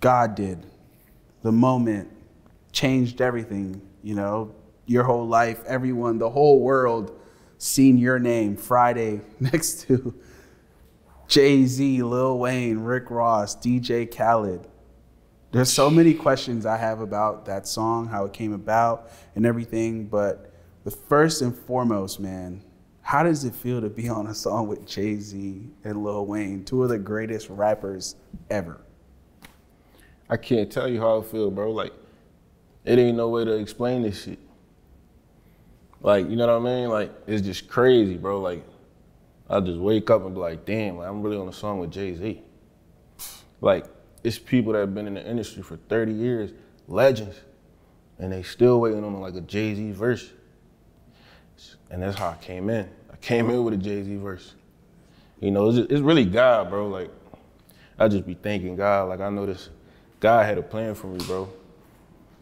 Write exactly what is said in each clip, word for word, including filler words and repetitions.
God Did, the moment changed everything, you know, your whole life, everyone, the whole world seen your name, Fridayy, next to Jay-Z, Lil Wayne, Rick Ross, D J Khaled. There's so many questions I have about that song, how it came about and everything, but the first and foremost, man, how does it feel to be on a song with Jay-Z and Lil Wayne, two of the greatest rappers ever? I can't tell you how I feel, bro. Like, it ain't no way to explain this shit. Like, you know what I mean? Like, it's just crazy, bro. Like, I just wake up and be like, damn, like, I'm really on a song with Jay-Z. Like, it's people that have been in the industry for thirty years, legends, and they still waiting on like a Jay-Z verse. And that's how I came in. I came in with a Jay-Z verse. You know, it's, just, it's really God, bro. Like, I just be thanking God. Like, I know this God had a plan for me, bro.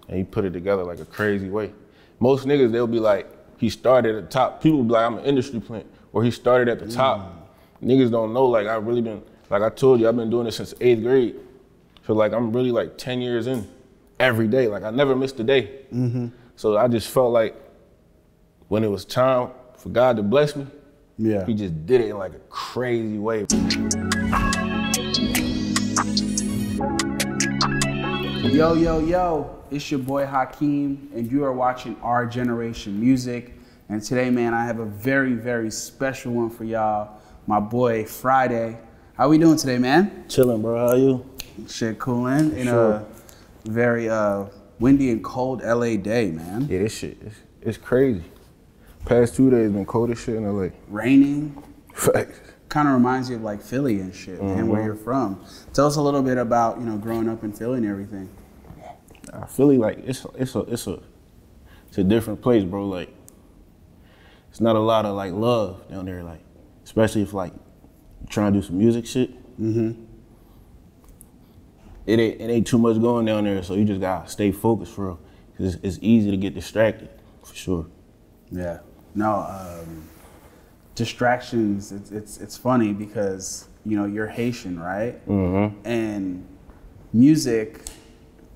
And he put it together like a crazy way. Most niggas, they'll be like, he started at the top. People be like, I'm an industry plant. Or he started at the top. Mm. Niggas don't know, like, I've really been, like I told you, I've been doing this since eighth grade. So, like, I'm really, like, ten years in every day. Like, I never missed a day. Mm-hmm. So I just felt like when it was time for God to bless me, yeah, he just did it in, like, a crazy way. Yo, yo, yo, it's your boy Hakeem, and you are watching Our Generation Music. And today, man, I have a very, very special one for y'all. My boy, Fridayy. How we doing today, man? Chilling, bro. How are you? Shit, cooling in sure. a very uh, windy and cold L A day, man. Yeah, this shit, it's, it's crazy. Past two days been cold as shit in L A. Raining. Facts. Kind of reminds you of like Philly and shit, mm-hmm. man, where you're from. Tell us a little bit about, you know, growing up in Philly and everything. Uh, Philly, like, it's it's a it's a it's a different place, bro. Like. It's not a lot of like love down there, like, especially if like you're trying to do some music shit. Mm-hmm. It ain't, it ain't too much going down there, so you just gotta stay focused for real. Cause it's, it's easy to get distracted, for sure. Yeah. No, um, distractions. It's it's it's funny because you know you're Haitian, right? Mm-hmm. And music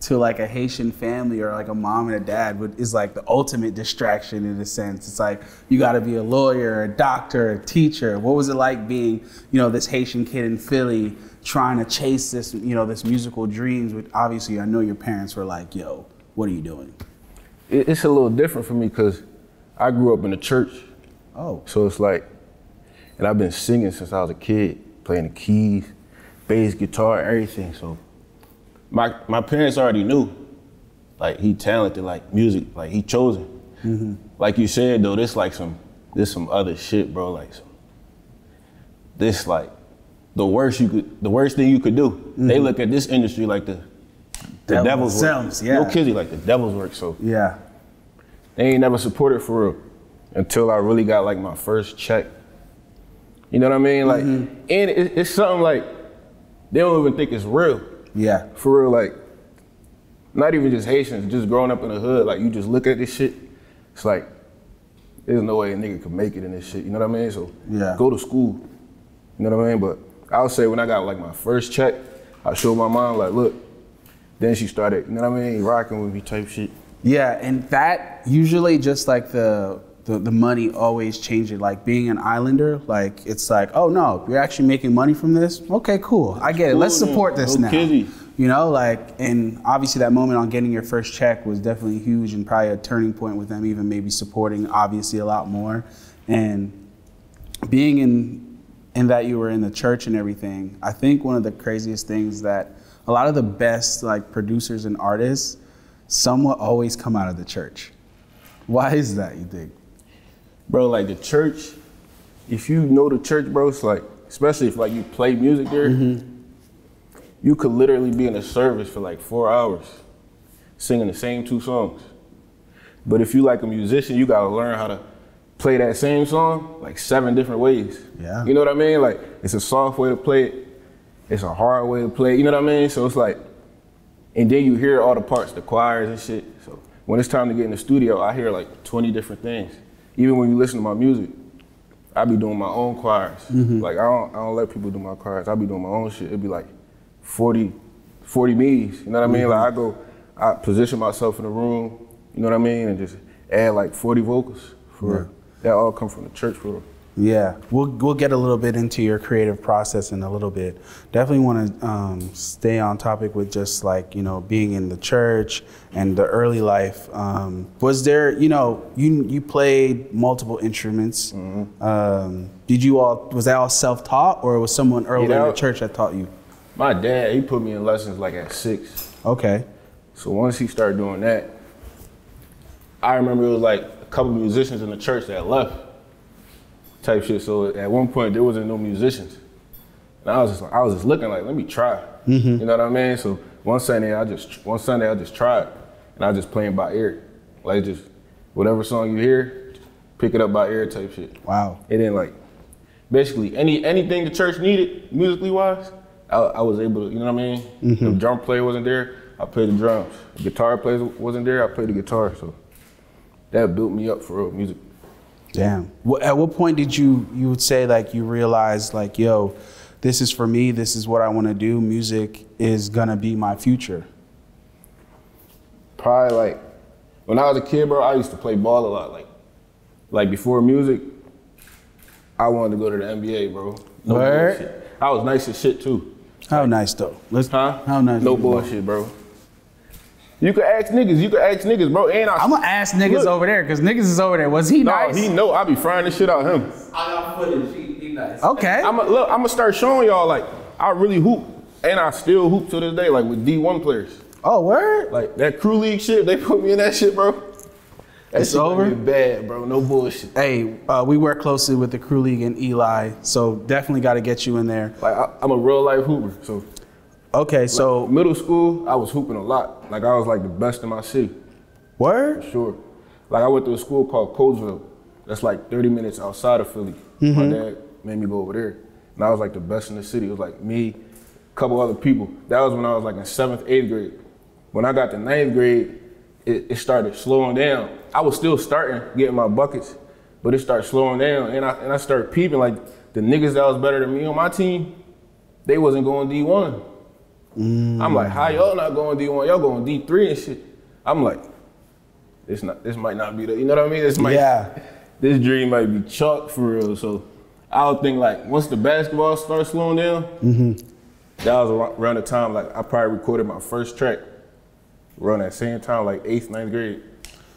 to like a Haitian family or like a mom and a dad would, is like the ultimate distraction in a sense. It's like, you gotta be a lawyer, a doctor, a teacher. What was it like being, you know, this Haitian kid in Philly trying to chase this, you know, this musical dreams, which obviously I know your parents were like, yo, what are you doing? It's a little different for me because I grew up in the church. Oh. So it's like, and I've been singing since I was a kid, playing the keys, bass, guitar, everything, so. My my parents already knew, like he talented, like music, like he chosen. Mm-hmm. Like you said though, this like some this some other shit, bro. Like some, this like the worst you could the worst thing you could do. Mm-hmm. They look at this industry like the the Devil devil's themselves, work. Yeah. No kidding, like the devil's work. So yeah, they ain't never supported for real until I really got like my first check. You know what I mean? Like, mm-hmm. and it, it's something like they don't even think it's real. Yeah. For real, like, not even just Haitians, just growing up in the hood, like, you just look at this shit, it's like, there's no way a nigga could make it in this shit, you know what I mean? So, yeah. Go to school, you know what I mean? But I would say when I got, like, my first check, I showed my mom, like, look, then she started, you know what I mean, rocking with me type shit. Yeah, and that, usually just, like, the the, the money always changes, like, being an islander, like, it's like, oh, no, you're actually making money from this? Okay, cool, I get it, let's support this now. You know, like, and obviously that moment on getting your first check was definitely huge and probably a turning point with them even maybe supporting, obviously, a lot more. And being in, in that you were in the church and everything, I think one of the craziest things that a lot of the best, like, producers and artists, somewhat always come out of the church. Why is that, you think? Bro, like the church, if you know the church, bro, it's like, especially if like you play music there, mm-hmm. you could literally be in a service for like four hours singing the same two songs. But if you like a musician, you gotta learn how to play that same song like seven different ways. Yeah. You know what I mean? Like, it's a soft way to play it, it's a hard way to play it, you know what I mean? So it's like, and then you hear all the parts, the choirs and shit. So when it's time to get in the studio, I hear like twenty different things. Even when you listen to my music, I be doing my own choirs. Mm-hmm. Like, I don't, I don't let people do my choirs. I be doing my own shit. It'd be like 40, forty me's, you know what I mean? Mm-hmm. Like I go, I position myself in the room, you know what I mean? And just add like forty vocals for real. That all come from the church for real. Yeah, we'll, we'll get a little bit into your creative process in a little bit. Definitely want to um, stay on topic with just like, you know, being in the church and the early life. Um, was there, you know, you you played multiple instruments. Mm-hmm. um, did you all, was that all self-taught or was someone early you know, in the church that taught you? My dad, he put me in lessons like at six. Okay. So once he started doing that, I remember it was like a couple musicians in the church that left. Type shit. So at one point there wasn't no musicians, and I was just I was just looking like, let me try. Mm-hmm. You know what I mean? So one Sunday I just one Sunday I just tried, and I was just playing by ear, like just whatever song you hear, just pick it up by ear type shit. Wow. And then like basically any anything the church needed musically wise, I, I was able to. You know what I mean? Mm-hmm. If drum player wasn't there, I played the drums. If guitar player wasn't there, I played the guitar. So that built me up for real music. Damn. At what point did you, you would say like you realized like, yo, this is for me, this is what I want to do, music is gonna be my future? Probably like, when I was a kid, bro, I used to play ball a lot. Like, like before music, I wanted to go to the N B A, bro. No bullshit. I was nice as shit too. How like, nice though? Let's, huh? How nice? No bullshit, bro. You could ask niggas, you could ask niggas, bro. And I, I'm gonna ask niggas look, over there, cause niggas is over there. Was he no, nice? No, he know, I be frying this shit out of him. I got footage, he, he nice. Okay. I'm a, look, I'm gonna start showing y'all, like, I really hoop, and I still hoop to this day, like with D one players. Oh, word? Like that crew league shit, they put me in that shit, bro. That it's shit over? Be bad, bro, no bullshit. Hey, uh, we work closely with the crew league and Eli, so definitely gotta get you in there. Like, I, I'm a real life hooper, so. Okay, so. Like, middle school, I was hooping a lot. Like I was like the best in my city. Word? For sure. Like I went to a school called Colesville. That's like thirty minutes outside of Philly. Mm-hmm. My dad made me go over there. And I was like the best in the city. It was like me, a couple other people. That was when I was like in seventh, eighth grade. When I got to ninth grade, it, it started slowing down. I was still starting, getting my buckets, but it started slowing down. And I, and I started peeping like the niggas that was better than me on my team, they wasn't going D one. Mm. I'm like, how y'all not going D one? Y'all going D three and shit. I'm like, this not, this might not be the, you know what I mean? This might, yeah. This dream might be chalk for real. So I would think like, once the basketball starts slowing down, mm-hmm. that was around the time like I probably recorded my first track around that same time, like eighth, ninth grade.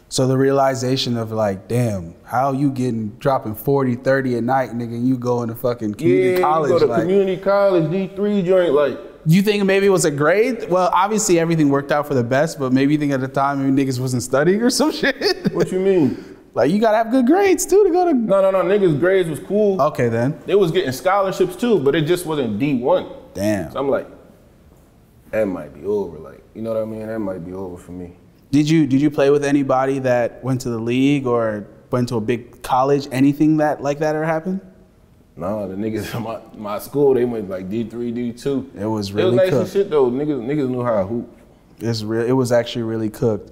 So the realization of like, damn, how you getting, dropping forty, thirty at night, nigga, and you go into fucking community yeah, college. Yeah, you go to like, community college, D three joint, like. You think maybe it was a grade? Well, obviously everything worked out for the best, but maybe you think at the time maybe niggas wasn't studying or some shit? What you mean? Like you gotta have good grades too to go to. No, no, no, niggas grades was cool. Okay then. They was getting scholarships too, but it just wasn't D one. Damn. So I'm like, that might be over. Like, you know what I mean? That might be over for me. Did you, did you play with anybody that went to the league or went to a big college? Anything that like that ever happened? No, the niggas in my, my school, they went like D three, D two. It was really cooked. It was nice and shit though. Niggas, niggas knew how to hoop. It's real. It was actually really cooked.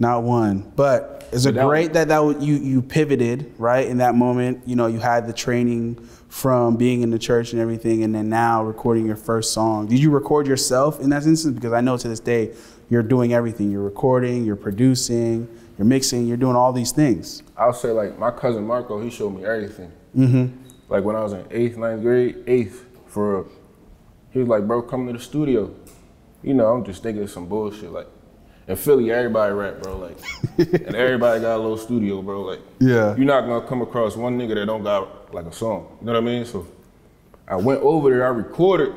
Not one, but it's a great that that you you pivoted right in that moment. You know, you had the training from being in the church and everything, and then now recording your first song. Did you record yourself in that instance? Because I know to this day, you're doing everything. You're recording, you're producing, you're mixing, you're doing all these things. I'll say like my cousin Marco, he showed me everything. Mm-hmm. Like when I was in eighth, ninth grade, eighth for, he was like, bro, come to the studio. You know, I'm just thinking of some bullshit. Like, in Philly, everybody rap, bro. Like, and everybody got a little studio, bro. Like, yeah. You're not gonna come across one nigga that don't got like a song. You know what I mean? So I went over there, I recorded.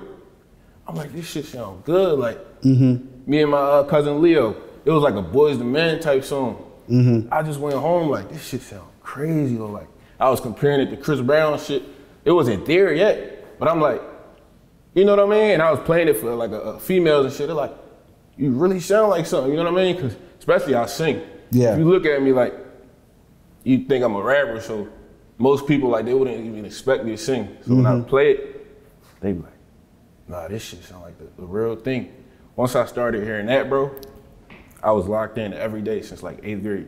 I'm like, this shit sound good. Like, mm-hmm. me and my uh, cousin Leo, it was like a Boys the Man type song. Mm-hmm. I just went home like, this shit sound crazy, though. Like, I was comparing it to Chris Brown shit. It wasn't there yet, but I'm like, you know what I mean? And I was playing it for like a, a females and shit. They're like, you really sound like something, you know what I mean? Cause especially I sing. Yeah. If you look at me like, you think I'm a rapper, so most people like, they wouldn't even expect me to sing. So mm-hmm. when I play it, they be like, nah, this shit sound like the, the real thing. Once I started hearing that, bro, I was locked in every day since like eighth grade.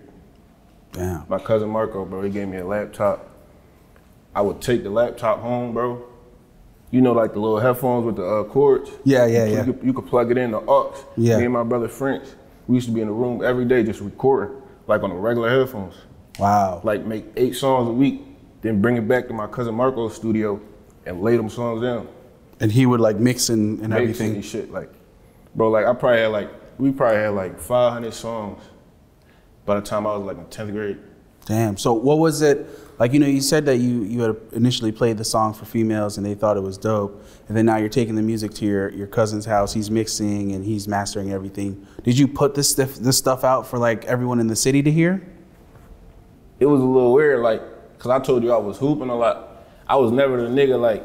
Damn. My cousin Marco, bro, he gave me a laptop. I would take the laptop home, bro. you know, like the little headphones with the uh, cords. Yeah, yeah, you, yeah. You could, you could plug it in the aux. Yeah. Me and my brother French, we used to be in the room every day just recording, like on the regular headphones. Wow. Like make eight songs a week, then bring it back to my cousin Marco's studio and lay them songs down. And he would like mix and, and mix everything. And shit, like, bro, like I probably had like, we probably had like five hundred songs by the time I was like in tenth grade. Damn, so what was it, like, you know, you said that you, you had initially played the song for females and they thought it was dope, and then now you're taking the music to your, your cousin's house, he's mixing and he's mastering everything. Did you put this, this stuff out for like everyone in the city to hear? It was a little weird, like, cause I told you I was hooping a lot. I was never the nigga like,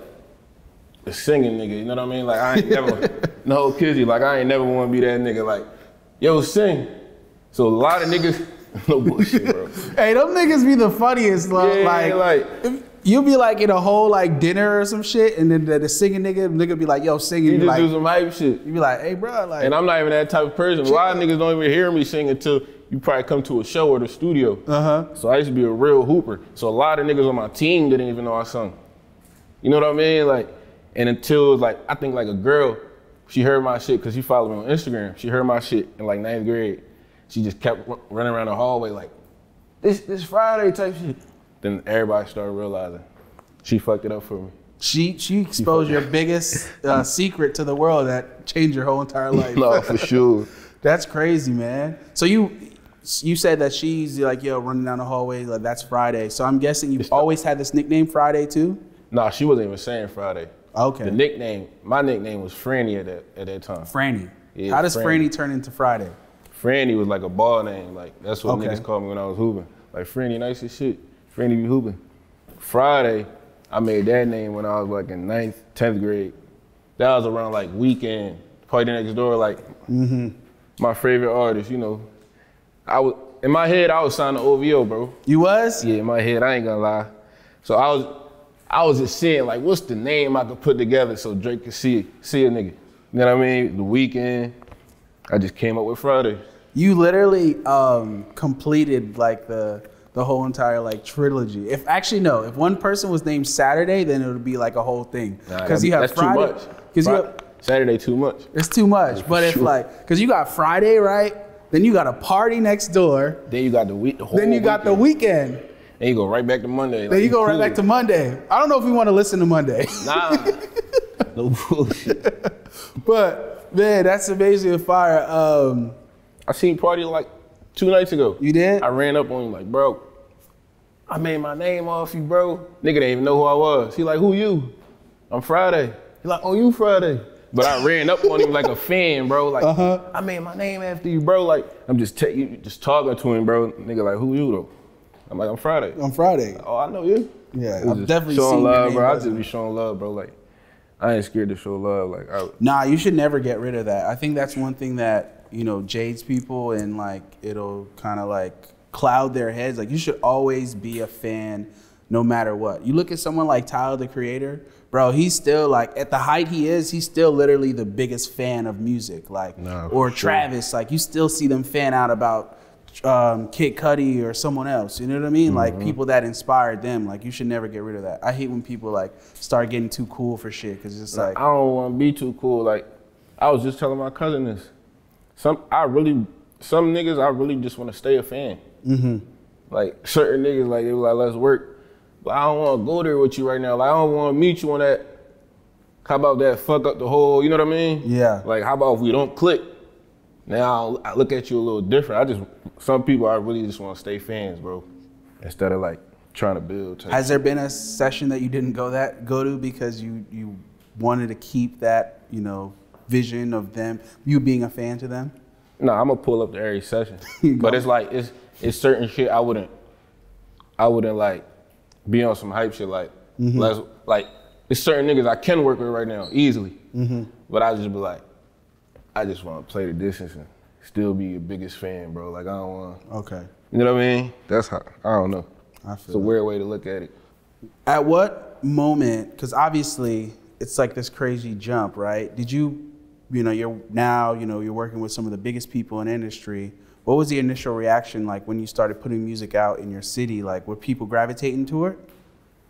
the singing nigga, you know what I mean? Like I ain't never, no kizzy, like I ain't never wanna be that nigga like, yo, sing. So a lot of niggas, no bullshit, bro. Hey, them niggas be the funniest, like, yeah, like, like if you be like in a whole like dinner or some shit, and then the, the singing nigga, nigga be like, yo, singing. You just like, do some hype shit. You be like, hey, bro, like. And I'm not even that type of person. A lot of niggas don't even hear me sing until you probably come to a show or the studio. Uh-huh. So I used to be a real hooper. So a lot of niggas on my team didn't even know I sung. You know what I mean? Like, and until like, I think like a girl, she heard my shit, cause she followed me on Instagram. She heard my shit in like ninth grade. She just kept running around the hallway like, this this Friday type shit. Then everybody started realizing she fucked it up for me. She she exposed she your biggest uh, secret to the world that changed your whole entire life. No, for sure. That's crazy, man. So you you said that she's like, yo, running down the hallway, like that's Friday. So I'm guessing you've it's always had this nickname Friday too? Nah, she wasn't even saying Friday. Okay. The nickname, my nickname was Franny at that, at that time. Franny. Yeah, how does Franny. Franny turn into Friday? Franny was like a ball name, like that's what okay. niggas called me when I was hooping. Like Franny, nice as shit. Franny be hooping. Friday, I made that name when I was like in ninth, tenth grade. That was around like Weeknd, Party Next Door, like mm-hmm. my favorite artist, you know. I was in my head, I was signed to O V O, bro. You was? Yeah, in my head, I ain't gonna lie. So I was, I was just seeing like, what's the name I could put together so Drake could see see a nigga. You know what I mean? The Weeknd. I just came up with Friday. You literally um, completed like the the whole entire like trilogy. If actually no, if one person was named Saturday, then it would be like a whole thing. Because nah, you have that's Friday. Too much. Because you have Saturday too much. It's too much. That's but if sure. like, because you got Friday, right? Then you got a Party Next Door. Then you got the week. The whole then you got weekend. the Weeknd. Then you go right back to Monday. Then like, you go cool. right back to Monday. I don't know if we want to listen to Monday. Nah, no bullshit. But. Man, that's amazing and fire. Um, I seen Party like two nights ago. You did? I ran up on him like, bro, I made my name off you, bro. Nigga didn't even know who I was. He like, who you? I'm Friday. He like, oh, you Friday. But I ran up on him like a fan, bro. Like, uh-huh. I made my name after you, bro. Like, I'm just just talking to him, bro. Nigga like, who you though? I'm like, I'm Friday. I'm Friday. Like, oh, I know you. Yeah, I'm definitely showing love, bro. I just be showing love, bro. Like. I ain't scared to show love. Like, I, nah, you should never get rid of that. I think that's one thing that, you know, jades people and like, it'll kind of like cloud their heads. Like you should always be a fan no matter what. You look at someone like Tyler, the Creator, bro, he's still like, at the height he is, he's still literally the biggest fan of music. Like, nah, or Travis, sure. like you still see them fan out about um, Kid Cudi or someone else, you know what I mean? Mm-hmm. Like people that inspired them, like you should never get rid of that. I hate when people like start getting too cool for shit, cause it's like, like I don't want to be too cool. Like I was just telling my cousin this. Some I really, some niggas I really just want to stay a fan. Mm-hmm. Like certain niggas, like they were like, let's work, but I don't want to go there with you right now. Like I don't want to meet you on that. How about that? Fuck up the whole, you know what I mean? Yeah. Like how about if we don't click? Now I look at you a little different. I just some people I really just want to stay fans, bro, instead of like trying to build. Has there been a session that you didn't go that go to because you you wanted to keep that, you know, vision of them, you being a fan to them? No, nah, I'm gonna pull up to every session, but it's like it's it's certain shit I wouldn't I wouldn't like be on some hype shit like mm-hmm. less, like it's certain niggas I can work with right now easily, mm-hmm. but I just be like. I just want to play the distance and still be your biggest fan, bro. Like I don't want to. Okay. You know what I mean? That's how, I don't know. I feel it's a that. weird way to look at it. At what moment, because obviously it's like this crazy jump, right? Did you, you know, you're now, you know, you're working with some of the biggest people in the industry. What was the initial reaction like when you started putting music out in your city? Like were people gravitating to it?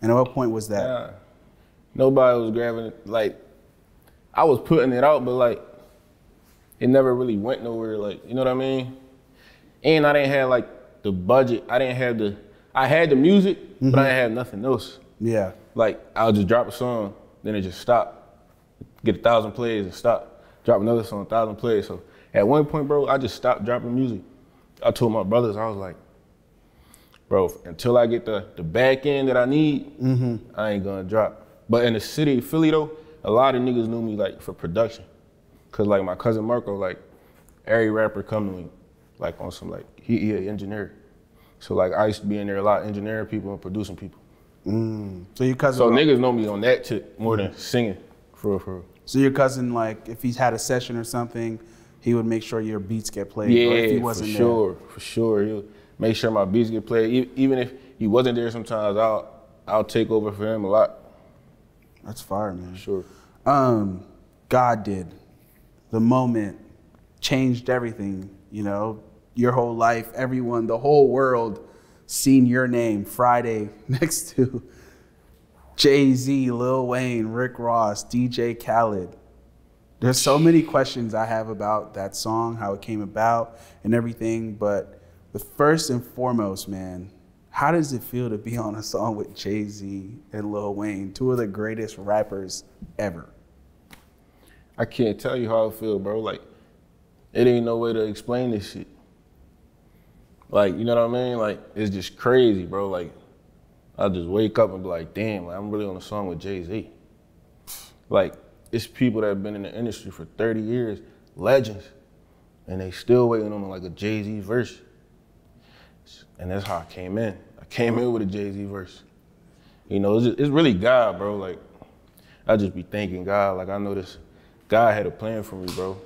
And at what point was that? Yeah. nobody was grabbing it. Like, I was putting it out, but like, it never really went nowhere. Like, you know what I mean? And I didn't have like the budget. I didn't have the, I had the music, mm-hmm. but I didn't have nothing else. Yeah. Like, I'll just drop a song, then it just stopped. Get a thousand plays and stop. Drop another song, a thousand plays. So at one point, bro, I just stopped dropping music. I told my brothers, I was like, bro, until I get the, the back end that I need, mm-hmm. I ain't gonna drop. But in the city, Philly though, a lot of niggas knew me like for production. Cause like my cousin Marco, like every rapper come to me, like on some like, he, he an engineer. So like I used to be in there a lot, engineering people and producing people. Mm. So your cousin- So niggas know me on that tip more than singing, for real, for real. So your cousin, like, if he's had a session or something, he would make sure your beats get played. Yeah, or if he wasn't for sure, there. for sure. He'll make sure my beats get played. Even if he wasn't there, sometimes I'll I'll take over for him a lot. That's fire, man. Sure. Um, God did. The moment changed everything. You know, your whole life, everyone, the whole world, seen your name Friday next to Jay-Z, Lil Wayne, Rick Ross, D J Khaled. There's so many questions I have about that song, how it came about and everything, but the first and foremost, man, how does it feel to be on a song with Jay-Z and Lil Wayne, two of the greatest rappers ever? I can't tell you how I feel, bro. Like, it ain't no way to explain this shit. Like, you know what I mean? Like, it's just crazy, bro. Like, I just wake up and be like, damn, like, I'm really on a song with Jay-Z. Like, it's people that have been in the industry for thirty years, legends, and they still waiting on like a Jay-Z verse. And that's how I came in. I came in with a Jay-Z verse. You know, it's, just, it's really God, bro. Like, I just be thanking God. Like, I know this God had a plan for me, bro.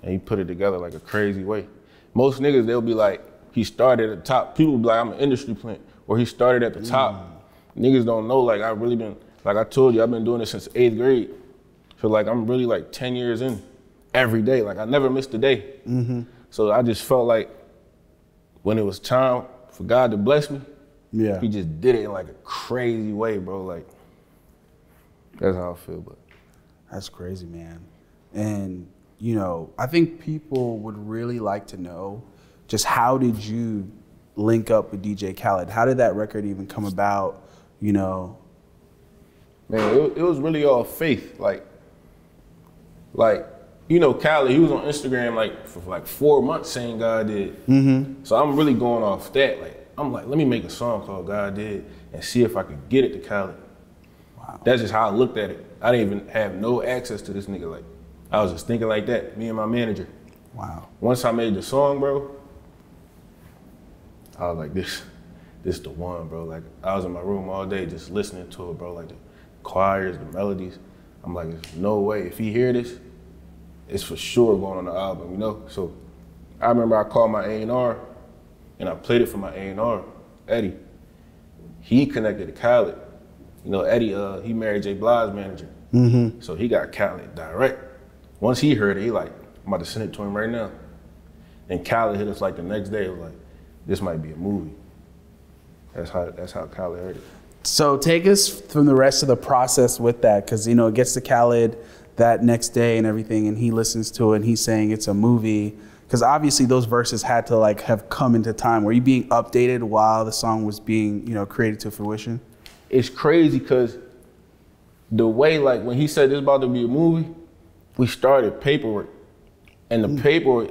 And he put it together like a crazy way. Most niggas, they'll be like, he started at the top. People be like, I'm an industry plant. Or he started at the top. Mm. Niggas don't know, like, I've really been, like I told you, I've been doing this since eighth grade. So like, I'm really like ten years in every day. Like, I never missed a day. Mm-hmm. So I just felt like when it was time for God to bless me, yeah, he just did it in like a crazy way, bro. Like, that's how I feel, but. That's crazy, man. And, you know, I think people would really like to know just how did you link up with D J Khaled? How did that record even come about, you know? Man, it, it was really all faith. Like, like you know, Khaled, he was on Instagram like for like four months saying God did. Mm-hmm. So I'm really going off that. Like, I'm like, let me make a song called God Did and see if I could get it to Khaled. Wow. That's just how I looked at it. I didn't even have no access to this nigga. Like, I was just thinking like that, me and my manager. Wow. Once I made the song, bro, I was like, this, this the one, bro. Like, I was in my room all day just listening to it, bro. Like, the choirs, the melodies. I'm like, there's no way. If he hear this, it's for sure going on the album, you know? So I remember I called my A and R and I played it for my A and R, Eddie. He connected to Khaled. You know, Eddie, uh, he married Jay Blige's manager. Mm-hmm. So he got Khaled direct. Once he heard it, he like, I'm about to send it to him right now. And Khaled hit us like the next day. It was like, this might be a movie. That's how that's how Khaled heard it. So take us through the rest of the process with that, because you know it gets to Khaled that next day and everything, and he listens to it and he's saying it's a movie. Because obviously those verses had to like have come into time. Were you being updated while the song was being you know created to fruition? It's crazy because the way like when he said this about to be a movie, we started paperwork, and the mm. paperwork.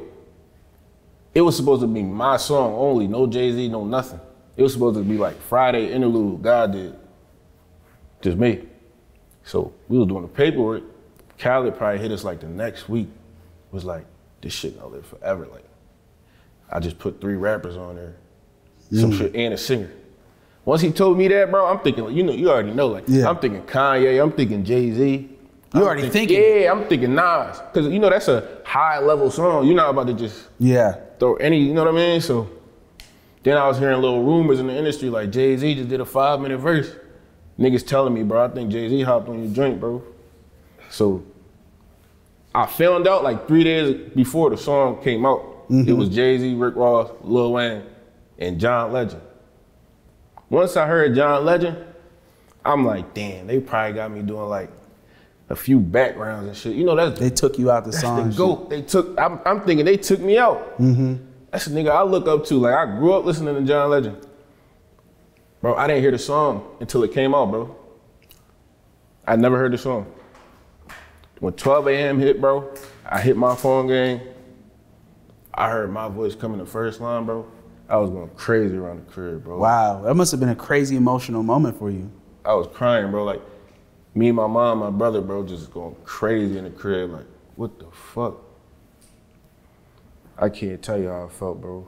It was supposed to be my song only, no Jay-Z, no nothing. It was supposed to be like Friday interlude, God Did, just me. So we were doing the paperwork. Khaled probably hit us like the next week. It was like, this shit gonna live forever. Like, I just put three rappers on there, mm. some shit, and a singer. Once he told me that, bro, I'm thinking, you know, you already know, like, yeah. I'm thinking Kanye, I'm thinking Jay-Z. You I'm already thinking, thinking? Yeah, I'm thinking Nas. Cause you know, that's a high level song. You're not about to just yeah. throw any, you know what I mean? So then I was hearing little rumors in the industry, like Jay-Z just did a five minute verse. Niggas telling me, bro, I think Jay-Z hopped on your joint, bro. So I found out like three days before the song came out. Mm-hmm. It was Jay-Z, Rick Ross, Lil Wayne, and John Legend. Once I heard John Legend, I'm like, damn, they probably got me doing like a few backgrounds and shit. You know, that's— They took you out the song. That's the goat. They took, I'm, I'm thinking they took me out. Mm-hmm. That's a nigga I look up to. Like, I grew up listening to John Legend. Bro, I didn't hear the song until it came out, bro. I never heard the song. When twelve a m hit, bro, I hit my phone game. I heard my voice coming the first line, bro. I was going crazy around the crib, bro. Wow, that must have been a crazy emotional moment for you. I was crying, bro. Like, me, my mom, my brother, bro, just going crazy in the crib. Like, what the fuck? I can't tell you how I felt, bro.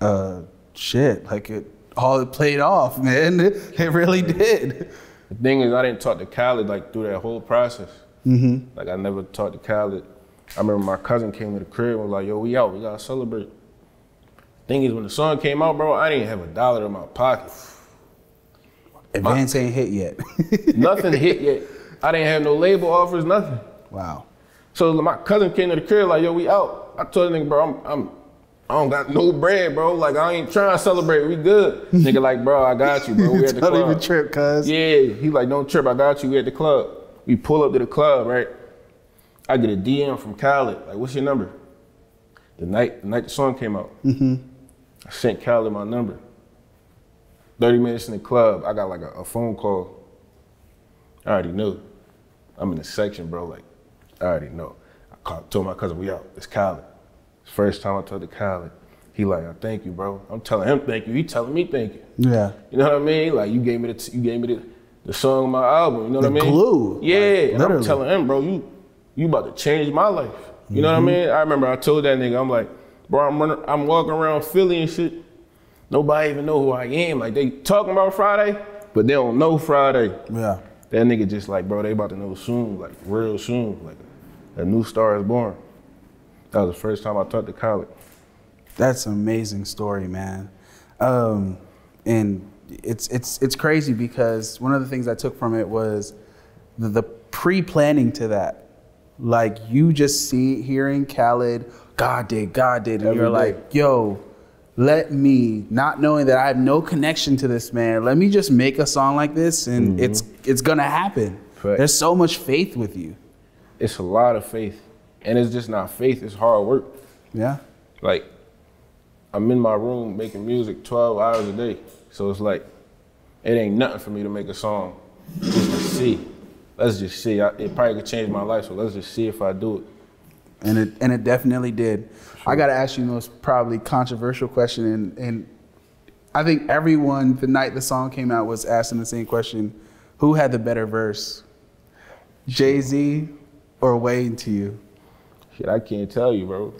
Uh, shit, like it all it played off, man. It, it really did. The thing is, I didn't talk to Khaled like through that whole process. Mm-hmm. Like, I never talked to Khaled. I remember my cousin came to the crib and was like, yo, we out, we gotta celebrate. Thing is, when the song came out, bro, I didn't have a dollar in my pocket. Advance ain't hit yet. Nothing hit yet. I didn't have no label offers, nothing. Wow. So my cousin came to the crib like, yo, we out. I told the nigga, bro, I'm, I'm, I don't got no bread, bro. Like, I ain't trying to celebrate. We good. Nigga like, bro, I got you, bro. We at the club. Don't even trip, cuz. Yeah. He like, don't trip. I got you. We at the club. We pull up to the club, right? I get a D M from Khaled. Like, what's your number? The night the, night the song came out. Mm-hmm. I sent Khaled my number. thirty minutes in the club, I got like a, a phone call. I already knew. I'm in the section, bro. Like, I already know. I called, told my cousin, we out. It's Khaled. First time I told the Khaled, he like, oh, thank you, bro. I'm telling him thank you. He telling me thank you. Yeah. You know what I mean? Like, you gave me the t you gave me the, the song on my album. You know the what I mean? Glue. Yeah. Like, and I'm telling him, bro, you you about to change my life. You know mm-hmm. what I mean? I remember I told that nigga, I'm like, bro, I'm running, I'm walking around Philly and shit. Nobody even know who I am. Like, they talking about Friday, but they don't know Friday. Yeah. That nigga just like, bro, they about to know soon, like real soon. Like, a new star is born. That was the first time I talked to Khaled. That's an amazing story, man. Um, and it's, it's, it's crazy because one of the things I took from it was the, the pre-planning to that. Like, you just see, hearing Khaled, God did, God did, and you're like, yo, let me, not knowing that I have no connection to this man, let me just make a song like this and mm-hmm. it's, it's gonna happen. Right. There's so much faith with you. It's a lot of faith. And it's just not faith, it's hard work. Yeah. Like, I'm in my room making music twelve hours a day. So it's like, it ain't nothing for me to make a song. Just to see. Let's just see. I, it probably could change my life, so let's just see if I do it. And it, and it definitely did. Sure. I gotta ask you the most probably controversial question, and, and I think everyone, the night the song came out, was asking the same question. Who had the better verse? Jay-Z or Wayne to you? Shit, I can't tell you, bro.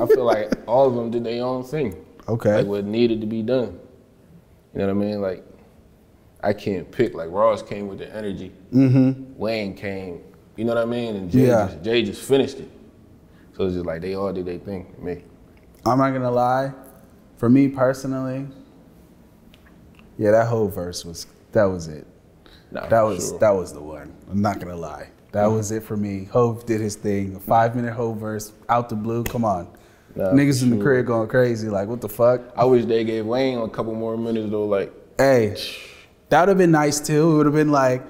I feel like all of them did their own thing. Okay. Like, what needed to be done. You know what I mean? Like, I can't pick. Like, Ross came with the energy. Mm-hmm. Wayne came, you know what I mean? And Jay, yeah. just, Jay just finished it. So it's just like, they all did their thing for me. I'm not gonna lie. For me personally, yeah, that whole verse was, that was it. Nah, that was sure. that was the one. I'm not gonna lie. That was it for me. Hov did his thing. A five-minute Hov verse, out the blue, come on. Nah, niggas in the crib going crazy, like, what the fuck? I wish they gave Wayne a couple more minutes, though, like. Hey, that would have been nice, too. It would have been like,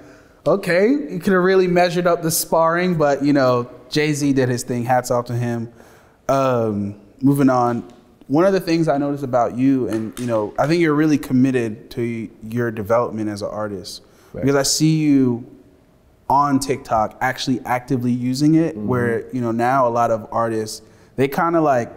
okay, you could have really measured up the sparring, but, you know, Jay-Z did his thing. Hats off to him. Um, moving on, one of the things I noticed about you, and, you know, I think you're really committed to your development as an artist. Right. Because I see you on TikTok actually actively using it, mm-hmm. where, you know, now a lot of artists, they kind of like,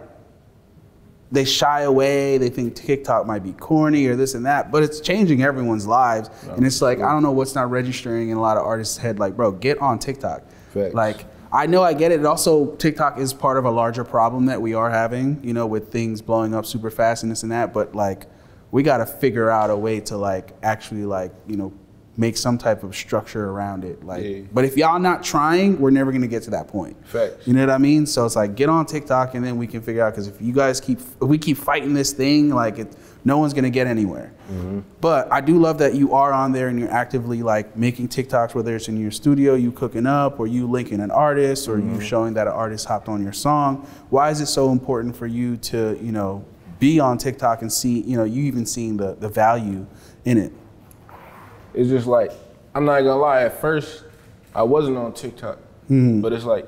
they shy away, they think TikTok might be corny or this and that, but it's changing everyone's lives. No, and it's like, true. I don't know what's not registering in a lot of artists' head, like, bro, get on TikTok. Facts. Like, I know I get it, also TikTok is part of a larger problem that we are having, you know, with things blowing up super fast and this and that, but like, we gotta figure out a way to like, actually like, you know, make some type of structure around it. Like, yeah. But if y'all not trying, we're never gonna get to that point. Facts. You know what I mean? So it's like, get on TikTok and then we can figure out, because if you guys keep, if we keep fighting this thing, like it, no one's gonna get anywhere. Mm-hmm. But I do love that you are on there and you're actively like making TikToks, whether it's in your studio, you cooking up, or you linking an artist, or mm-hmm. you showing that an artist hopped on your song. Why is it so important for you to, you know, be on TikTok and see, you know, you even seeing the, the value in it? it's just like, I'm not gonna lie, at first, I wasn't on TikTok, mm-hmm. but it's like,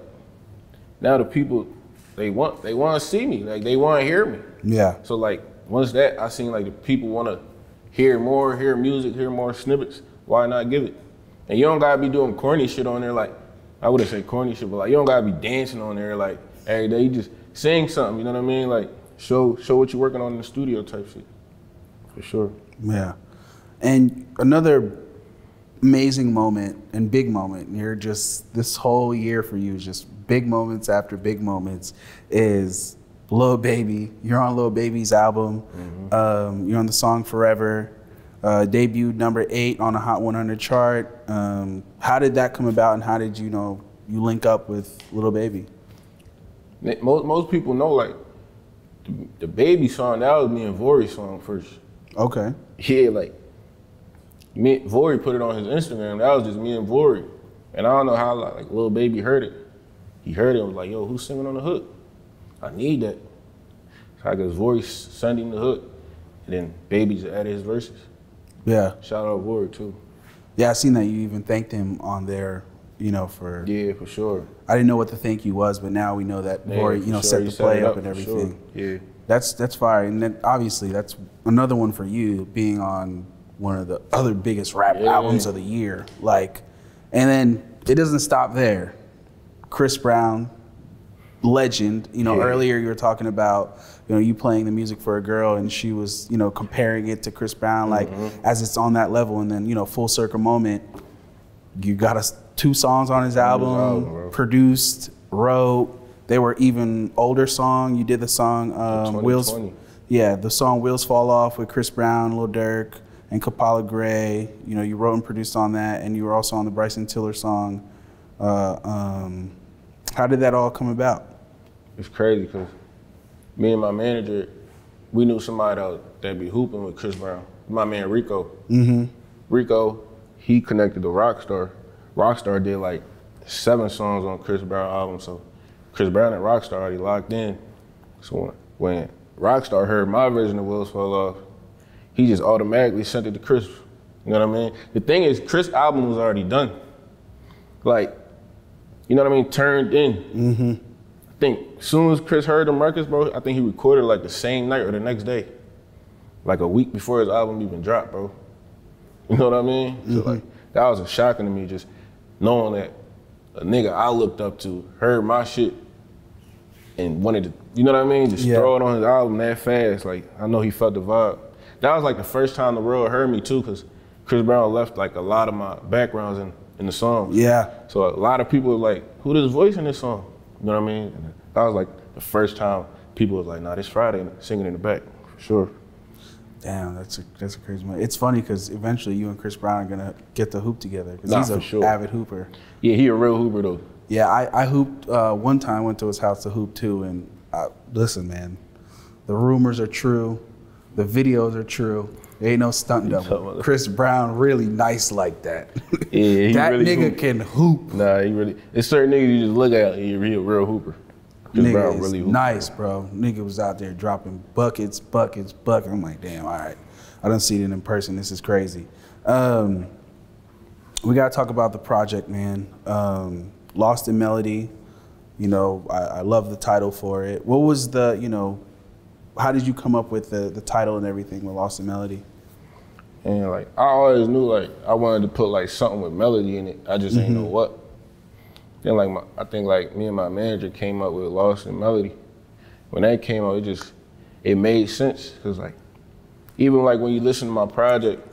now the people, they want they want to see me, like they want to hear me. Yeah. So like, once that, I seen like the people want to hear more, hear music, hear more snippets, why not give it? And you don't gotta be doing corny shit on there, like, I wouldn't say corny shit, but like, you don't gotta be dancing on there, like, every day, you just sing something, you know what I mean? Like, show show what you're working on in the studio type shit, for sure. Yeah. And another amazing moment and big moment, and you're just, this whole year for you is just big moments after big moments, is Lil Baby. You're on Lil Baby's album. Mm-hmm. um, you're on the song Forever, uh, debuted number eight on a Hot one hundred chart. Um, how did that come about, and how did you know you link up with Lil Baby? Most, most people know, like, the, the Baby song, that was me and Vory's song first. Okay. Yeah, like, me, Vory put it on his Instagram. That was just me and Vory. And I don't know how, like, Lil Baby heard it. He heard it and was like, yo, who's singing on the hook? I need that. So I got Vory sent him the hook. And then Baby's added his verses. Yeah. Shout out Vory, too. Yeah, I seen that you even thanked him on there, you know, for... Yeah, for sure. I didn't know what the thank you was, but now we know that Vory, yeah, you know, sure. set the set play up, up and everything. Sure. Yeah. That's, that's fire. And then, obviously, that's another one for you, being on one of the other biggest rap yeah. albums of the year. Like, and then it doesn't stop there. Chris Brown, legend. You know, yeah. earlier you were talking about, you know, you playing the music for a girl and she was, you know, comparing it to Chris Brown, like mm-hmm. as it's on that level. And then, you know, full circle moment, you got us two songs on his album, album produced, wrote. They were even older song. You did the song, um, Wheels. Yeah, the song Wheels Fall Off with Chris Brown, Lil Durk, and Kapala Gray, you know, you wrote and produced on that, and you were also on the Bryson Tiller song. Uh, um, how did that all come about? It's crazy, because me and my manager, we knew somebody that, that be hooping with Chris Brown, my man Rico. Mm-hmm. Rico, he connected to Rockstar. Rockstar did like seven songs on Chris Brown album, so Chris Brown and Rockstar already locked in. So when Rockstar heard my version of Wheels Fall Off, he just automatically sent it to Chris. You know what I mean? The thing is, Chris' album was already done. Like, you know what I mean? Turned in. Mm-hmm. I think as soon as Chris heard the Marcus, bro, I think he recorded like the same night or the next day. Like a week before his album even dropped, bro. You know what I mean? Mm-hmm. So like, that was a shocking to me, just knowing that a nigga I looked up to heard my shit and wanted to, you know what I mean? Just yeah. throw it on his album that fast. Like, I know he felt the vibe. That was like the first time the world heard me too, because Chris Brown left like a lot of my backgrounds in, in the song. Yeah. So a lot of people were like, who this voice in this song? You know what I mean? And that was like the first time people was like, nah, this Friday singing in the back, for sure. Damn, that's a, that's a crazy moment. It's funny because eventually you and Chris Brown are gonna get the hoop together, because nah, he's a sure. avid hooper. Yeah, he a real hooper though. Yeah, I, I hooped uh, one time, went to his house to hoop too, and I, listen, man, the rumors are true. The videos are true. There ain't no stunt double. Chris Brown really nice like that. Yeah, he that really nigga hoop. Can hoop. Nah, he really. It's certain niggas you just look at. He, he a real hooper. Chris nigga Brown really hooper. Nice, bro. Nigga was out there dropping buckets, buckets, buckets. I'm like, damn. All right, I done seen it in person. This is crazy. Um, we gotta talk about the project, man. Um, Lost in Melody. You know, I, I love the title for it. What was the, you know? How did you come up with the, the title and everything with Lost in Melody? And like, I always knew like I wanted to put like something with melody in it. I just mm-hmm. didn't know what. Then like my, I think like me and my manager came up with Lost in Melody. When that came out, it just, it made sense. Cause like, even like when you listen to my project,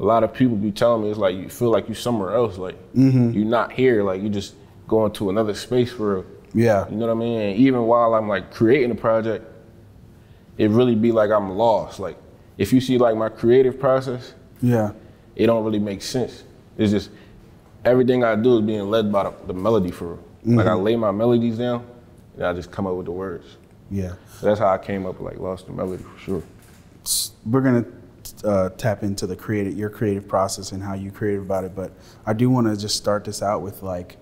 a lot of people be telling me, it's like, you feel like you somewhere else. Like mm-hmm. you're not here. Like you just going to another space for real. Yeah. You know what I mean? And even while I'm like creating the project, it really be like I'm lost. Like, if you see like my creative process, yeah, it don't really make sense. It's just, everything I do is being led by the, the melody for real. Mm-hmm. Like I lay my melodies down and I just come up with the words. Yeah. So that's how I came up with like Lost in Melody for sure. We're gonna uh, tap into the creative, your creative process and how you creative about it, but I do wanna just start this out with like,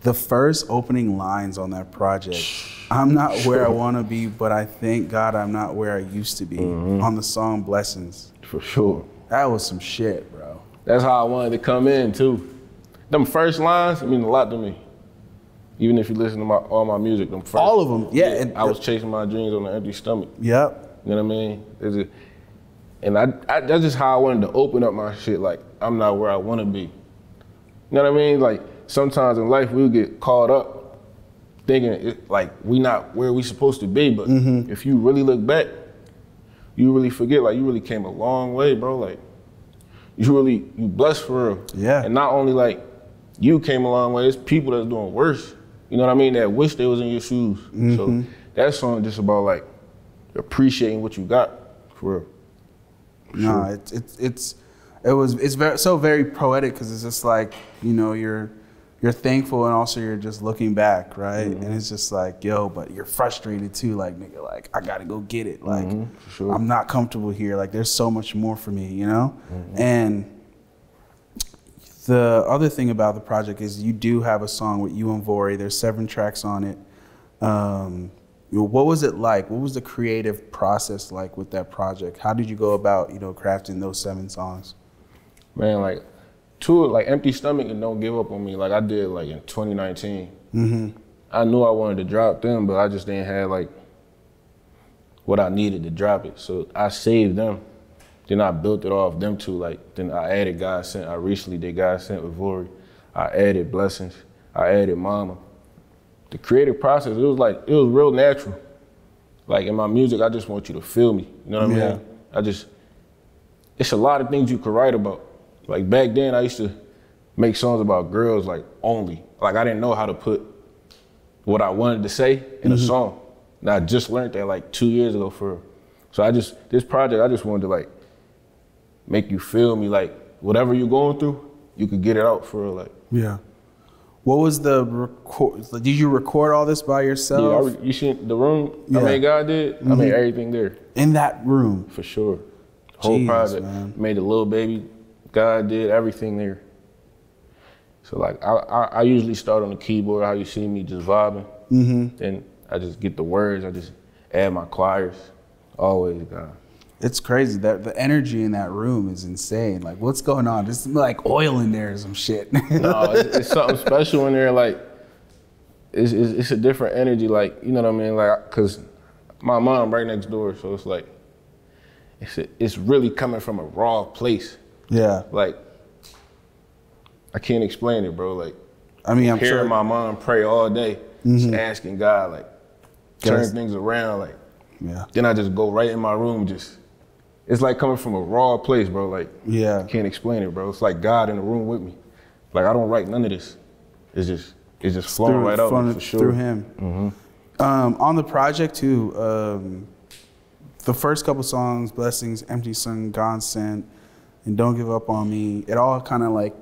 the first opening lines on that project, I'm not where I want to be, but I thank God I'm not where I used to be, mm-hmm. on the song Blessings. For sure. That was some shit, bro. That's how I wanted to come in too. Them first lines mean a lot to me. Even if you listen to my, all my music, them first. All of them, yeah. And I was chasing my dreams on an empty stomach. Yep. You know what I mean? It's just, and I, I, that's just how I wanted to open up my shit. Like, I'm not where I want to be. You know what I mean? Like, sometimes in life we get caught up thinking it, like we not where we supposed to be. But mm-hmm. if you really look back, you really forget. Like, you really came a long way, bro. Like, you really, you blessed for real. Yeah. And not only like you came a long way, it's people that's doing worse. You know what I mean? That wish they was in your shoes. Mm-hmm. So that song just about like appreciating what you got for real. For nah, sure. it's it's it's it was it's very so very poetic because it's just like, you know, you're you're thankful and also you're just looking back, right? Mm-hmm. And it's just like, yo, but you're frustrated too, like nigga, like I gotta go get it, like mm-hmm, for sure. I'm not comfortable here, like there's so much more for me, you know. Mm-hmm. And the other thing about the project is you do have a song with you and Vory. There's seven tracks on it. Um, what was it like? What was the creative process like with that project? How did you go about, you know, crafting those seven songs? Man, like two, like Empty Stomach and Don't Give Up On Me, like I did like in twenty nineteen. Mm-hmm. I knew I wanted to drop them, but I just didn't have like what I needed to drop it. So I saved them. Then I built it off them two. Like, then I added God Sent. I recently did God Sent with Vory. I added Blessings. I added Mama. The creative process, it was like, it was real natural. Like in my music, I just want you to feel me. You know what yeah. I mean? I just, it's a lot of things you could write about. Like back then I used to make songs about girls like only. Like I didn't know how to put what I wanted to say in mm-hmm. a song. And I just learned that like two years ago for, so I just, this project, I just wanted to like, make you feel me, like whatever you're going through, you could get it out for real, like. Yeah. What was the record? Did you record all this by yourself? Yeah, I, you seen the room? Yeah. I mean, God did. Mm-hmm. I made everything there. In that room? For sure. Whole project. Made a Lil Baby. God did everything there. So like, I, I, I usually start on the keyboard, how you see me just vibing. Mm-hmm. Then I just get the words. I just add my choirs. Always God. It's crazy that the energy in that room is insane. Like, what's going on? There's like oil in there or some shit. No, it's, it's something special in there. Like, it's, it's it's a different energy. Like, you know what I mean? Like, cause my mom right next door, so it's like, it's a, it's really coming from a raw place. Yeah. Like, I can't explain it, bro. Like, I mean, I'm hearing sure. my mom pray all day, mm-hmm. just asking God, like, turn things around, like. Yeah. Then I just go right in my room, just. It's like coming from a raw place, bro. Like, yeah. I can't explain it, bro. It's like God in the room with me. Like, I don't write none of this. It's just, it's just flowing through, right out for it, sure. Through him. Mm-hmm. Um, on the project too, um, the first couple songs, Blessings, Empty Stomach, God Sent, and Don't Give Up On Me, it all kind of like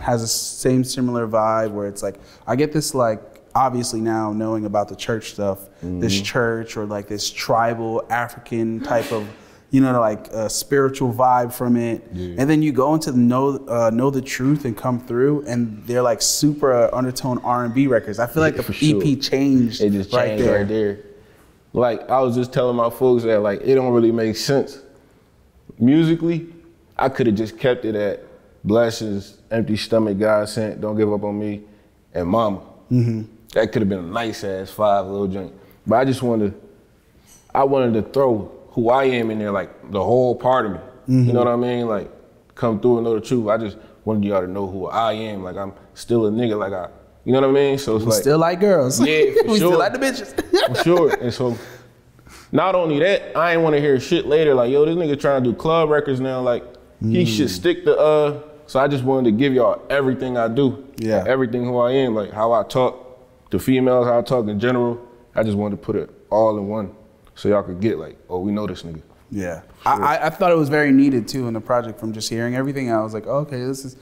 has the same similar vibe where it's like, I get this like, obviously now knowing about the church stuff, mm-hmm. this church or like this tribal African type of, you know, like a spiritual vibe from it. Yeah. And then you go into the know, uh, know the Truth and Come Through, and they're like super uh, undertone R and B records. I feel like yeah, the sure. E P changed, it just changed right, there. right there. Like I was just telling my folks that like, it don't really make sense. Musically, I could have just kept it at Blessings, Empty Stomach, God Sent, Don't Give Up On Me, and Mama. Mm-hmm. That could have been a nice ass five little joint. But I just wanted to, I wanted to throw who I am in there, like the whole part of me. Mm-hmm. You know what I mean? Like, come through and know the truth. I just wanted y'all to know who I am. Like, I'm still a nigga. Like, I, you know what I mean? So it's we like. still like girls. Yeah, for we sure. still like the bitches. For sure. And so, not only that, I ain't want to hear shit later. Like, yo, this nigga trying to do club records now. Like, mm. he should stick to, uh. So I just wanted to give y'all everything I do. Yeah. Like, everything who I am, like how I talk to females, how I talk in general. I just wanted to put it all in one. So y'all could get like, oh, we know this nigga. Yeah, sure. I, I thought it was very needed too in the project from just hearing everything. I was like, oh, okay, this is,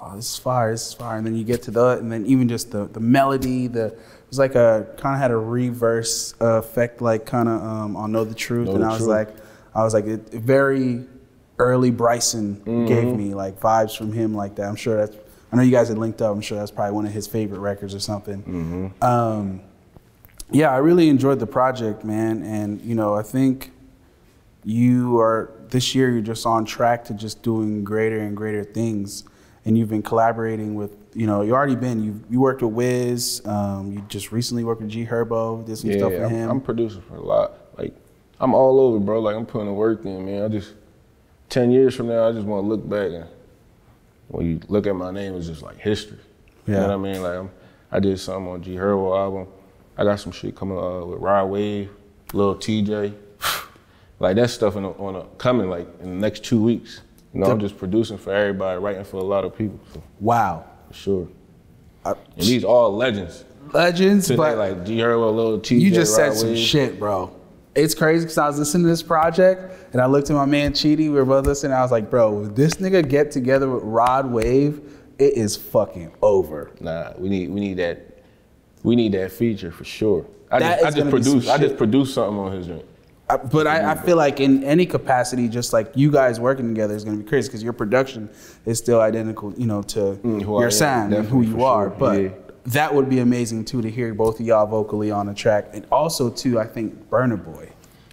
oh, this is fire, this is fire. And then you get to the, and then even just the the melody, the it was like a kind of had a reverse uh, effect, like kind of um, on Know the Truth. Know and the I was truth. like, I was like, it, very early Bryson mm-hmm. gave me like vibes from him like that. I'm sure that's, I know you guys had linked up. I'm sure that's probably one of his favorite records or something. Mm-hmm. um, Yeah, I really enjoyed the project, man. And, you know, I think you are, this year you're just on track to just doing greater and greater things. And you've been collaborating with, you know, you already been, you you worked with Wiz, um, you just recently worked with G Herbo, did some yeah, stuff with I'm, him. I'm producing for a lot. Like, I'm all over, bro. Like, I'm putting the work in, man. I just, ten years from now, I just want to look back, and when you look at my name, it's just like history. You yeah. know what I mean? Like, I'm, I did something on G Herbo album. I got some shit coming uh, with Rod Wave, Lil T J. Like, that stuff in a, on a, coming, like, in the next two weeks. You know, I'm just producing for everybody, writing for a lot of people. So. Wow. For sure. I, and these all legends. Legends, today, but like G Herbo, Lil T J, you just Rod said some Wave. Shit, bro. It's crazy because I was listening to this project and I looked at my man Chidi. We were both listening. And I was like, bro, if this nigga get together with Rod Wave, it is fucking over. Nah, we need we need that we need that feature for sure. I that just, I just produced I just produced something on his joint. I, but I, I feel like in any capacity, just like you guys working together is going to be crazy because your production is still identical, you know, to mm, your sound and who you are. Sure. But yeah. that would be amazing, too, to hear both of y'all vocally on a track. And also, too, I think Burna Boy.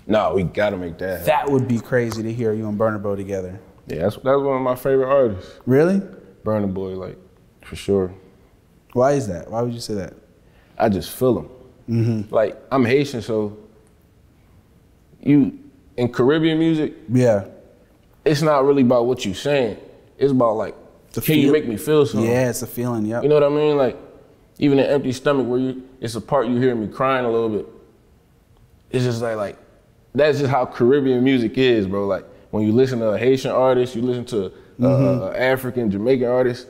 No, we got to make that happen. That would be crazy to hear you and Burna Boy together. Yeah, that's, that's one of my favorite artists. Really? Burna Boy, like, for sure. Why is that? Why would you say that? I just feel him. Mm-hmm. Like, I'm Haitian, so... You, in Caribbean music, yeah, it's not really about what you saying. It's about like, the can feel, you make me feel something? Yeah, it's a feeling, yeah. You know what I mean? Like, even in Empty Stomach, where you, it's a part you hear me crying a little bit. It's just like, like, that's just how Caribbean music is, bro. Like, when you listen to a Haitian artist, you listen to an mm-hmm. African, Jamaican artist,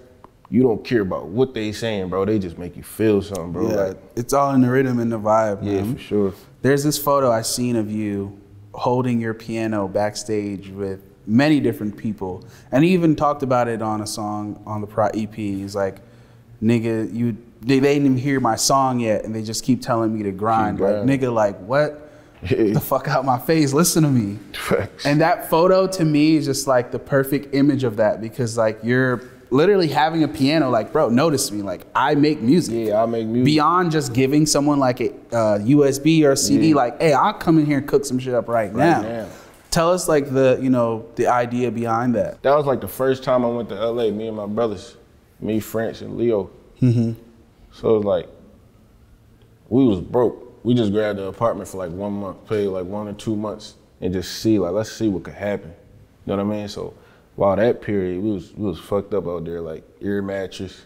you don't care about what they saying, bro. They just make you feel something, bro. Yeah, like, it's all in the rhythm and the vibe, man. Yeah, for sure. There's this photo I seen of you holding your piano backstage with many different people. And he even talked about it on a song on the Pro E P. He's like, nigga, you they, they didn't even hear my song yet and they just keep telling me to grind. Like, nigga, like, what? Get the fuck out my face, listen to me. Facts. And that photo to me is just like the perfect image of that because like you're literally having a piano, like, bro, notice me, like, I make music. Yeah, I make music. Beyond just giving someone like a uh, U S B or a C D, yeah. like, hey, I'll come in here and cook some shit up right, right now. now. Tell us, like, the, you know, the idea behind that. That was, like, the first time I went to L A, me and my brothers, me, French, and Leo. Mm-hmm. So it was like, we was broke. We just grabbed an apartment for, like, one month, paid, like, one or two months, and just see, like, let's see what could happen. You know what I mean? So. Wow, that period, we was we was fucked up out there, like ear mattress,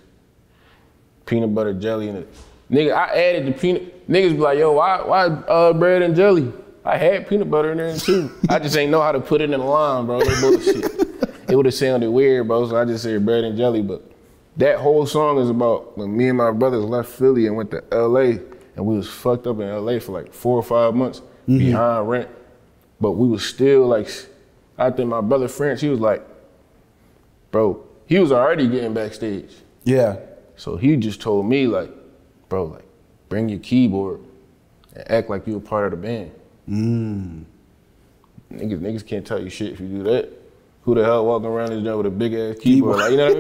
peanut butter jelly, and it. Nigga, I added the peanut. Niggas be like, yo, why why uh, bread and jelly? I had peanut butter in there too. I just ain't know how to put it in a line, bro. That bullshit. It would have sounded weird, bro. So I just said bread and jelly. But that whole song is about when me and my brothers left Philly and went to L A, and we was fucked up in L A for like four or five months mm-hmm. behind rent. But we was still like, I think my brother French, he was like. Bro, he was already getting backstage. Yeah. So he just told me, like, bro, like, bring your keyboard and act like you a part of the band. Mm. Niggas, niggas can't tell you shit if you do that. Who the hell walking around this joint with a big-ass keyboard? keyboard. Like, you know what I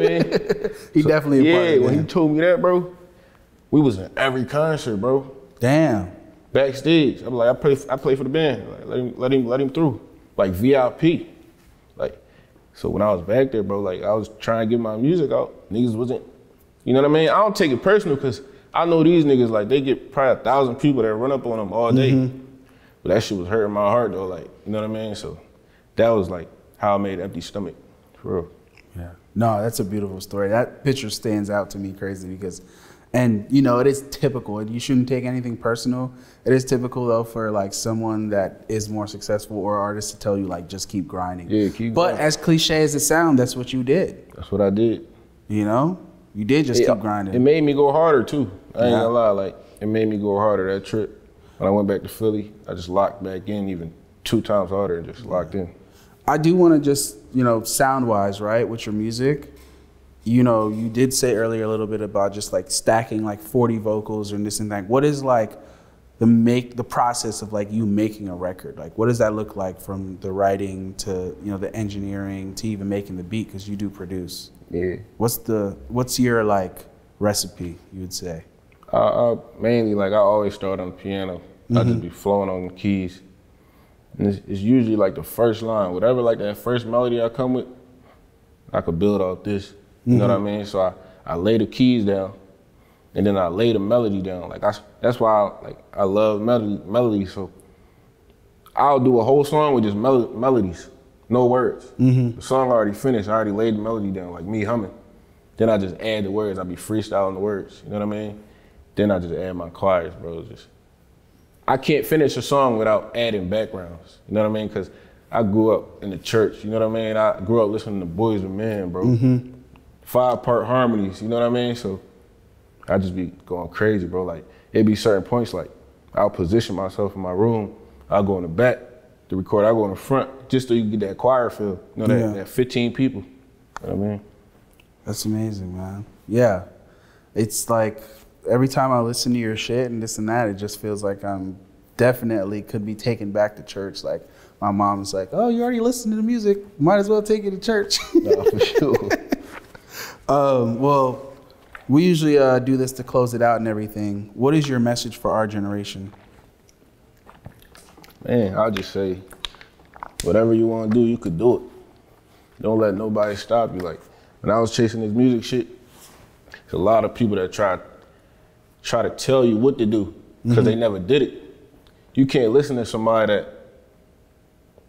mean? he so, definitely a part yeah, of the band. Yeah, when he told me that, bro, we was in every concert, bro. Damn. Backstage. I'm like, I play, I play for the band. Like, let him, let him, let him through. Like, V I P. So when I was back there, bro, like I was trying to get my music out, niggas wasn't, you know what I mean? I don't take it personal because I know these niggas, like they get probably a thousand people that run up on them all day. Mm-hmm. But that shit was hurting my heart though, like, you know what I mean? So that was like how I made Empty Stomach, for real. Yeah, no, that's a beautiful story. That picture stands out to me crazy because, and you know, it is typical, you shouldn't take anything personal. It is typical though for like someone that is more successful or artist to tell you like, just keep grinding. Yeah, keep but grinding. As cliche as it sounds, that's what you did. That's what I did. You know, you did just it, keep grinding. It made me go harder too. I ain't yeah. gonna lie, like it made me go harder that trip. When I went back to Philly, I just locked back in even two times harder and just locked in. I do wanna just, you know, sound wise, right, with your music, you know, you did say earlier a little bit about just like stacking like forty vocals and this and that. What is like the make the process of like you making a record? Like, what does that look like from the writing to, you know, the engineering to even making the beat? Cause you do produce. Yeah. What's the, what's your like recipe you would say? Uh, uh, mainly like I always start on the piano. Mm-hmm. I just be flowing on the keys. And it's, it's usually like the first line, whatever, like that first melody I come with, I could build off this, you mm-hmm. know what I mean? So I, I lay the keys down, and then I lay the melody down. Like I, that's why I, like, I love melody, melody, so I'll do a whole song with just mel melodies, no words. Mm-hmm. The song already finished, I already laid the melody down, like me humming. Then I just add the words, I be freestyling the words, you know what I mean? Then I just add my choirs, bro, just. I can't finish a song without adding backgrounds, you know what I mean? Cause I grew up in the church, you know what I mean? I grew up listening to Boys and Men, bro. Mm-hmm. Five-part harmonies, you know what I mean? So I just be going crazy, bro. Like, it be certain points, like, I'll position myself in my room, I'll go in the back to record, I'll go in the front, just so you get that choir feel, you know, that, yeah. that fifteen people, you know what I mean? That's amazing, man. Yeah, it's like, every time I listen to your shit and this and that, it just feels like I'm definitely could be taken back to church. Like my mom's like, oh, you already listened to the music, might as well take you to church. No, for sure. um, well, we usually uh, do this to close it out and everything. What is your message for our generation? Man, I'll just say, whatever you want to do, you could do it. Don't let nobody stop you. Like when I was chasing this music shit, there's a lot of people that tried try to tell you what to do, because mm-hmm. they never did it. You can't listen to somebody that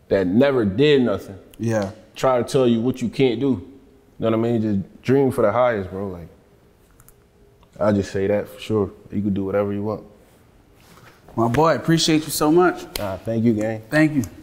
that never did nothing. Yeah. Try to tell you what you can't do. You know what I mean? Just dream for the highest, bro. Like, I just say that for sure. You can do whatever you want. My boy, appreciate you so much. Nah, thank you, gang. Thank you.